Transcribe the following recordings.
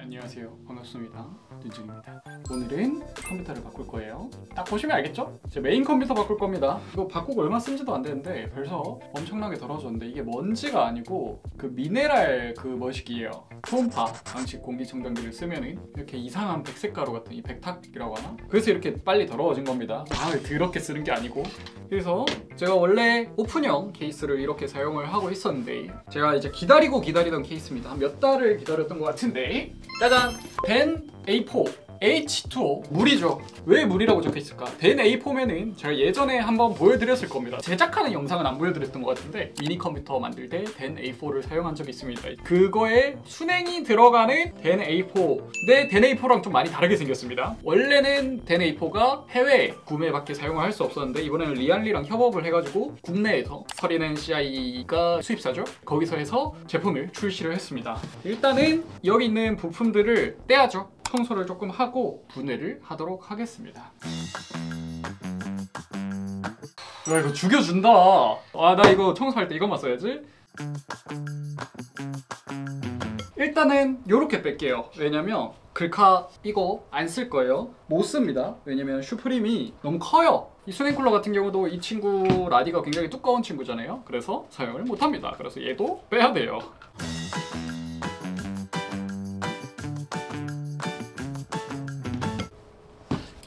안녕하세요, 반갑습니다. 눈쟁이입니다. 오늘은 컴퓨터를 바꿀 거예요. 딱 보시면 알겠죠? 제 메인 컴퓨터 바꿀 겁니다. 이거 바꾸고 얼마 쓴지도 안 되는데 벌써 엄청나게 더러워졌는데 이게 먼지가 아니고 그 미네랄 그 뭐시기예요. 초음파 방식 공기청정기를 쓰면은 이렇게 이상한 백색 가루 같은 이 백탁이라고 하나? 그래서 이렇게 빨리 더러워진 겁니다. 아, 더럽게 쓰는 게 아니고. 그래서 제가 원래 오픈형 케이스를 이렇게 사용을 하고 있었는데 제가 이제 기다리던 케이스입니다. 한 몇 달을 기다렸던 것 같은데 짜잔! DAN A4 H2O 물이죠. 왜 물이라고 적혀있을까? DAN A4면은 제가 예전에 한번 보여드렸을 겁니다. 제작하는 영상은 안 보여드렸던 것 같은데 미니 컴퓨터 만들 때 DAN A4를 사용한 적이 있습니다. 그거에 순행이 들어가는 DAN A4. 근데 DAN A4랑 좀 많이 다르게 생겼습니다. 원래는 DAN A4가 해외 구매밖에 사용을 할 수 없었는데 이번에는 리안 리랑 협업을 해가지고 국내에서 서리는 CI가 수입사죠. 거기서 해서 제품을 출시를 했습니다. 일단은 여기 있는 부품들을 떼야죠. 청소를 조금 하고 분해를 하도록 하겠습니다. 야, 이거 죽여준다. 아, 나 이거 청소할 때 이것만 써야지. 일단은 요렇게 뺄게요. 왜냐면 글카 이거 안 쓸 거예요. 못 씁니다. 왜냐면 슈프림이 너무 커요. 이 수냉쿨러 같은 경우도 이 친구 라디가 굉장히 두꺼운 친구잖아요. 그래서 사용을 못 합니다. 그래서 얘도 빼야 돼요.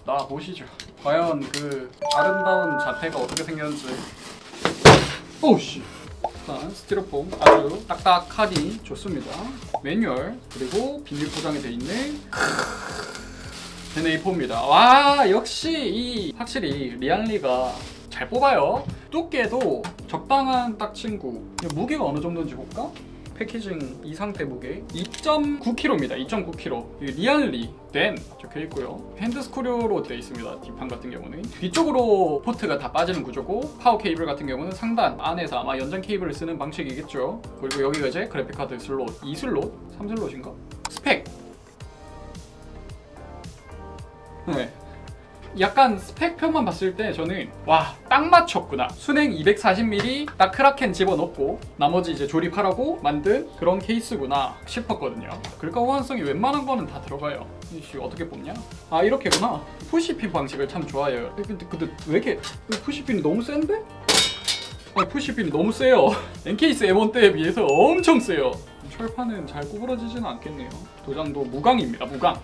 아, 보시죠. 과연 그 아름다운 자태가 어떻게 생겼는지. 오우씨. 일단 스티로폼 아주 딱딱하니 좋습니다. 매뉴얼 그리고 비닐 포장이 돼 있는 DAN A4입니다. 와, 역시 이 확실히 리안리가 잘 뽑아요. 두께도 적당한 딱 친구. 무게가 어느 정도인지 볼까? 패키징 이 상태 무게 2.9kg입니다. 2.9kg. 리안리 DAN 적혀있고요. 핸드스크류로 되어 있습니다. 뒷판 같은 경우는 뒤쪽으로 포트가 다 빠지는 구조고 파워 케이블 같은 경우는 상단 안에서 아마 연장 케이블을 쓰는 방식이겠죠. 그리고 여기가 이제 그래픽카드 슬롯 2슬롯? 3슬롯인가? 스펙! 네. 약간 스펙표만 봤을 때 저는 와, 딱 맞췄구나. 순행 240mm 딱 크라켄 집어넣고 나머지 이제 조립하라고 만든 그런 케이스구나 싶었거든요. 글과 호환성이 웬만한 거는 다 들어가요. 이씨, 어떻게 뽑냐? 아, 이렇게구나. 푸시핀 방식을 참 좋아해요. 근데 왜 이렇게 푸시핀이 너무 센데? 아, 푸시핀이 너무 세요. NCase M1 때에 비해서 엄청 세요. 철판은 잘 구부러지지는 않겠네요. 도장도 무광입니다. 무광.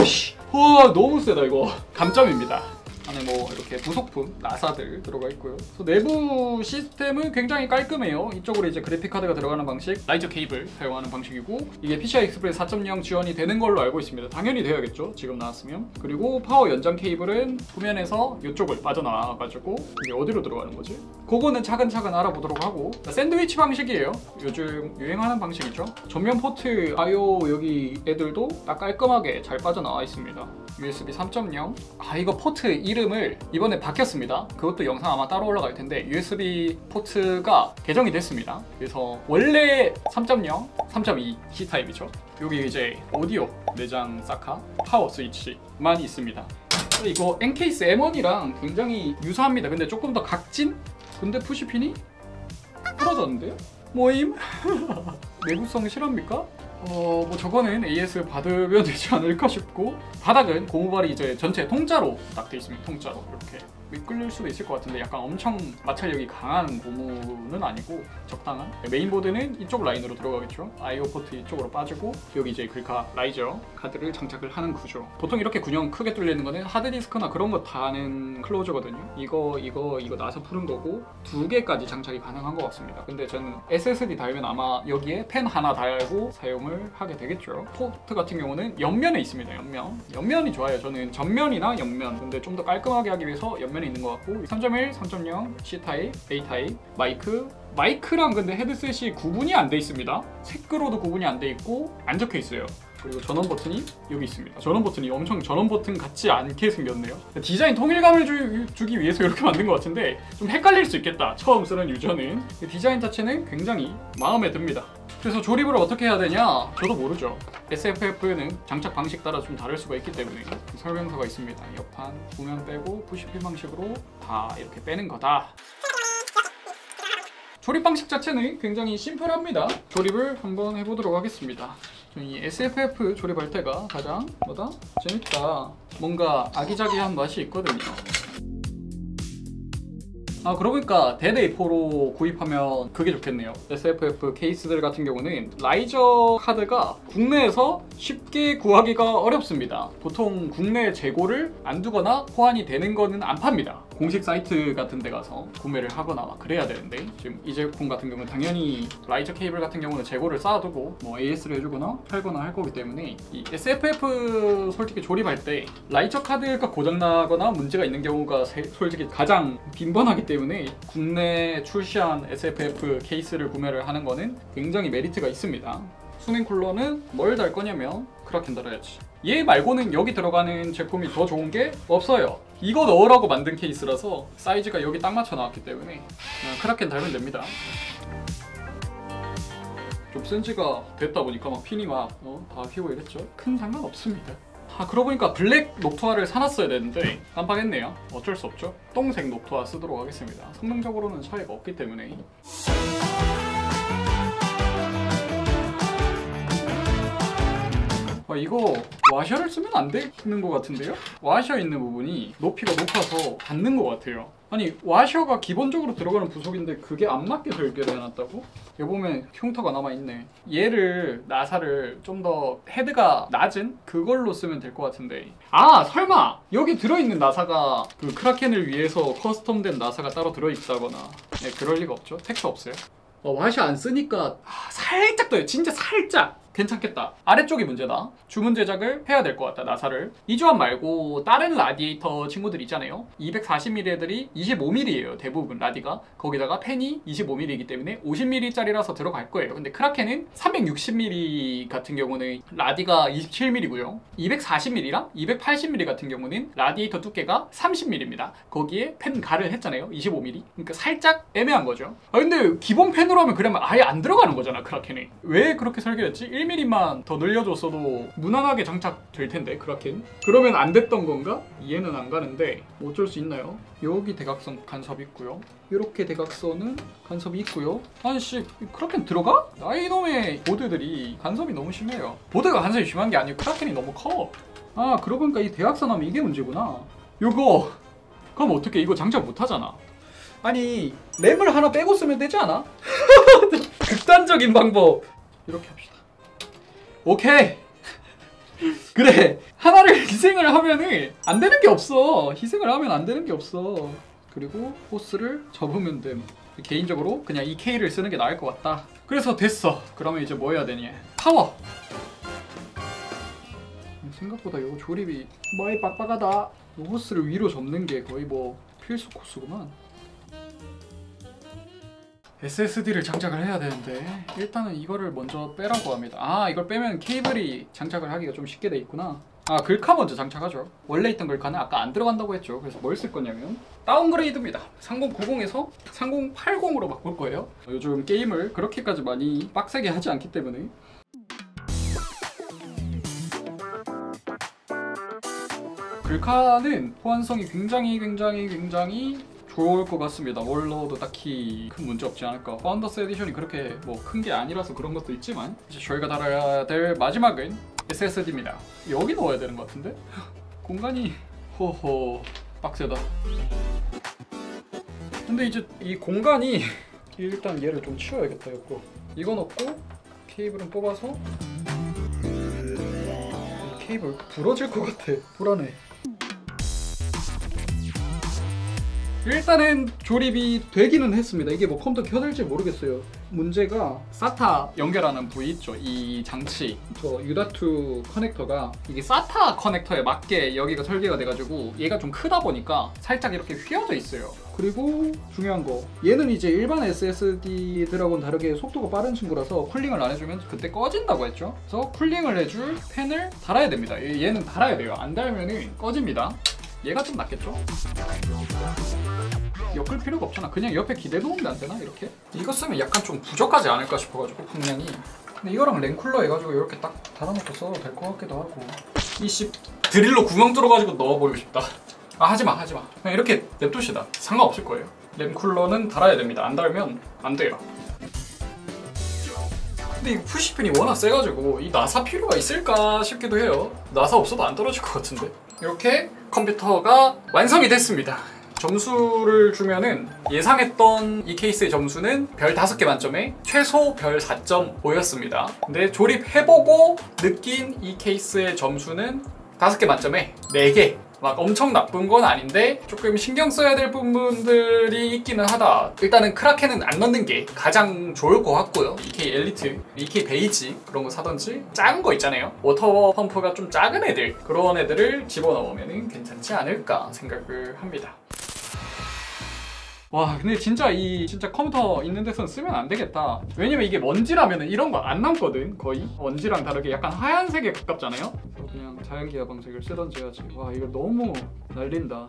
오씨! 와, 너무 세다 이거. 감점입니다. 안에 뭐 이렇게 부속품, 나사들 들어가 있고요. 내부 시스템은 굉장히 깔끔해요. 이쪽으로 이제 그래픽카드가 들어가는 방식, 라이저 케이블 사용하는 방식이고 이게 PCI Express 4.0 지원이 되는 걸로 알고 있습니다. 당연히 되어야겠죠, 지금 나왔으면. 그리고 파워 연장 케이블은 후면에서 이쪽을 빠져나와가지고 이게 어디로 들어가는 거지? 그거는 차근차근 알아보도록 하고 샌드위치 방식이에요. 요즘 유행하는 방식이죠. 전면 포트 I/O 여기 애들도 딱 깔끔하게 잘 빠져나와 있습니다. USB 3.0. 아, 이거 포트 이름을 이번에 바뀌었습니다. 그것도 영상 아마 따로 올라갈 텐데 USB 포트가 개정이 됐습니다. 그래서 원래 3.0, 3.2 C타입이죠. 여기 이제 오디오 내장 사카, 파워 스위치만 있습니다. 이거 NCase M1이랑 굉장히 유사합니다. 근데 조금 더 각진? 근데 푸시핀이 부러졌는데요? 모임? 내구성 실합니까? 뭐 저거는 AS 받으면 되지 않을까 싶고 바닥은 고무발이 이제 전체 통짜로 딱 돼 있습니다. 통짜로 이렇게 미끌릴 수도 있을 것 같은데 약간 엄청 마찰력이 강한 고무는 아니고 적당한 메인보드는 이쪽 라인으로 들어가겠죠. I/O 포트 이쪽으로 빠지고 여기 이제 글카 라이저 카드를 장착을 하는 구조. 보통 이렇게 군형 크게 뚫리는 거는 하드디스크나 그런 거 다는 클로저거든요. 이거 나서 푸른 거고 두 개까지 장착이 가능한 것 같습니다. 근데 저는 SSD 달면 아마 여기에 펜 하나 달고 사용을 하게 되겠죠. 포트 같은 경우는 옆면에 있습니다. 옆면이 좋아요. 저는 전면이나 옆면 근데 좀 더 깔끔하게 하기 위해서 옆면 있는 것 같고 3.1, 3.0, C타입, A타입, 마이크랑 근데 헤드셋이 구분이 안 돼 있습니다. 색으로도 구분이 안 돼 있고 안 적혀 있어요. 그리고 전원 버튼이 여기 있습니다. 전원 버튼이 엄청 전원 버튼 같지 않게 생겼네요. 디자인 통일감을 주기 위해서 이렇게 만든 것 같은데 좀 헷갈릴 수 있겠다. 처음 쓰는 유저는. 디자인 자체는 굉장히 마음에 듭니다. 그래서 조립을 어떻게 해야 되냐? 저도 모르죠. SFF는 장착 방식 따라 좀 다를 수가 있기 때문에 설명서가 있습니다. 옆판, 후면 빼고 푸시핀 방식으로 다 이렇게 빼는 거다. 조립 방식 자체는 굉장히 심플합니다. 조립을 한번 해보도록 하겠습니다. 이 SFF 조립할 때가 가장 뭐다? 재밌다. 뭔가 아기자기한 맛이 있거든요. 아 그러보니까 DAN A4로 구입하면 그게 좋겠네요. SFF 케이스들 같은 경우는 라이저 카드가 국내에서 쉽게 구하기가 어렵습니다. 보통 국내 재고를 안 두거나 호환이 되는 거는 안 팝니다. 공식 사이트 같은 데 가서 구매를 하거나 막 그래야 되는데, 지금 이 제품 같은 경우는 당연히 라이저 케이블 같은 경우는 재고를 쌓아두고 뭐 AS를 해주거나 팔거나 할 거기 때문에, 이 SFF 솔직히 조립할 때 라이저 카드가 고장나거나 문제가 있는 경우가 솔직히 가장 빈번하기 때문에 국내 출시한 SFF 케이스를 구매를 하는 거는 굉장히 메리트가 있습니다. 수냉 쿨러는 뭘 달 거냐면 크라켄 달아야지. 얘 말고는 여기 들어가는 제품이 더 좋은 게 없어요. 이거 넣으라고 만든 케이스라서 사이즈가 여기 딱 맞춰 나왔기 때문에 그냥 크라켄 달면 됩니다. 좀 쓴 지가 됐다 보니까 막 핀이 막 다 휘고 이랬죠. 큰 상관 없습니다. 아 그러고 보니까 블랙 녹투아를 사놨어야 되는데 깜빡했네요. 어쩔 수 없죠. 똥색 녹투아 쓰도록 하겠습니다. 성능적으로는 차이가 없기 때문에. 아 이거 와셔를 쓰면 안 되는 것 같은데요? 와셔 있는 부분이 높이가 높아서 닿는 것 같아요. 아니 와셔가 기본적으로 들어가는 부속인데 그게 안 맞게 설계를 해놨다고? 여기 보면 흉터가 남아있네. 얘를 나사를 좀 더 헤드가 낮은 그걸로 쓰면 될 것 같은데, 아 설마 여기 들어있는 나사가 그 크라켄을 위해서 커스텀된 나사가 따로 들어있다거나, 네, 그럴 리가 없죠. 택도 없어요. 와셔 안 쓰니까 살짝 떠요. 진짜 살짝. 괜찮겠다. 아래쪽이 문제다. 주문 제작을 해야 될 것 같다. 나사를 이 조합 말고 다른 라디에이터 친구들 있잖아요. 240mm 애들이 25mm예요 대부분 라디가. 거기다가 팬이 25mm이기 때문에 50mm짜리라서 들어갈 거예요. 근데 크라켄은 360mm 같은 경우는 라디가 27mm고요 240mm랑 280mm 같은 경우는 라디에이터 두께가 30mm입니다 거기에 팬 가를 했잖아요. 25mm. 그러니까 살짝 애매한 거죠. 아 근데 기본 팬으로 하면 그러면 아예 안 들어가는 거잖아. 크라켄에 왜 그렇게 설계했지? 1mm만 더 늘려줬어도 무난하게 장착될 텐데 크라켄. 그러면 안 됐던 건가? 이해는 안 가는데 어쩔 수 있나요? 여기 대각선 간섭 있고요. 이렇게 대각선은 간섭이 있고요. 아니 씨 크라켄 들어가? 이놈의 보드들이 간섭이 너무 심해요. 보드가 간섭이 심한 게 아니고 크라켄이 너무 커. 아 그러고 보니까 이 대각선 하면 이게 문제구나. 요거 그럼 어떻게 이거 장착 못 하잖아. 아니 램을 하나 빼고 쓰면 되지 않아? 극단적인 방법. 이렇게 합시다. 오케이. 그래 하나를 희생을 하면은 안 되는 게 없어. 희생을 하면 안 되는 게 없어. 그리고 호스를 접으면 됨. 개인적으로 그냥 EK를 쓰는 게 나을 것 같다. 그래서 됐어. 그러면 이제 뭐 해야 되니? 파워. 생각보다 이거 조립이 많이 빡빡하다. 호스를 위로 접는 게 거의 뭐 필수 코스구만. SSD를 장착을 해야 되는데 일단은 이거를 먼저 빼라고 합니다. 아 이걸 빼면 케이블이 장착을 하기가 좀 쉽게 돼 있구나. 아 글카 먼저 장착하죠. 원래 있던 글카는 아까 안 들어간다고 했죠. 그래서 뭘 쓸 거냐면 다운그레이드입니다. 3090에서 3080으로 바꿀 거예요. 요즘 게임을 그렇게까지 많이 빡세게 하지 않기 때문에. 글카는 호환성이 굉장히 좋을 것 같습니다. 월러도 딱히 큰 문제 없지 않을까. 파운더스 에디션이 그렇게 뭐 큰 게 아니라서 그런 것도 있지만, 이제 저희가 달아야 될 마지막은 SSD입니다. 여기 넣어야 되는 것 같은데? 공간이 호호 빡세다. 근데 이제 이 공간이 일단 얘를 좀 치워야겠다. 이거 넣고 케이블은 뽑아서. 케이블 부러질 것 같아. 불안해. 일단은 조립이 되기는 했습니다. 이게 뭐 컴퓨터 켜질지 모르겠어요. 문제가 사타 연결하는 부위 있죠? 이 장치 저 유다투 커넥터가 이게 사타 커넥터에 맞게 여기가 설계가 돼가지고 얘가 좀 크다 보니까 살짝 이렇게 휘어져 있어요. 그리고 중요한 거, 얘는 이제 일반 SSD들하고는 다르게 속도가 빠른 친구라서 쿨링을 안 해주면 그때 꺼진다고 했죠? 그래서 쿨링을 해줄 팬을 달아야 됩니다. 얘는 달아야 돼요. 안 달면은 꺼집니다. 얘가 좀 낫겠죠? 엮을 필요가 없잖아. 그냥 옆에 기대놓으면 안 되나? 이렇게? 이거 쓰면 약간 좀 부족하지 않을까 싶어가지고 분량이. 근데 이거랑 랭쿨러 해가지고 이렇게 딱 달아놓고 써도 될 것 같기도 하고. 이씨 드릴로 구멍 뚫어가지고 넣어버리고 싶다. 아 하지마 그냥 이렇게 냅둡시다. 상관없을 거예요. 램쿨러는 달아야 됩니다. 안 달면 안 돼요. 근데 이 푸시핀이 워낙 세가지고 이 나사 필요가 있을까 싶기도 해요. 나사 없어도 안 떨어질 것 같은데. 이렇게 컴퓨터가 완성이 됐습니다. 점수를 주면은 예상했던 이 케이스의 점수는 별 5개 만점에 최소 별 4.5였습니다. 근데 조립해보고 느낀 이 케이스의 점수는 5개 만점에 4개. 막 엄청 나쁜 건 아닌데 조금 신경 써야 될 부분들이 있기는 하다. 일단은 크라켄은 안 넣는 게 가장 좋을 것 같고요. EK 엘리트, EK 베이지 그런 거 사든지 작은 거 있잖아요. 워터 펌프가 좀 작은 애들, 그런 애들을 집어넣으면 괜찮지 않을까 생각을 합니다. 와, 근데 진짜 진짜 컴퓨터 있는 데선 쓰면 안 되겠다. 왜냐면 이게 먼지라면 이런 거 안 남거든. 거의 먼지랑 다르게 약간 하얀색에 가깝잖아요. 그냥 자연기화 방식을 쓰던지 해야지. 와, 이거 너무 날린다.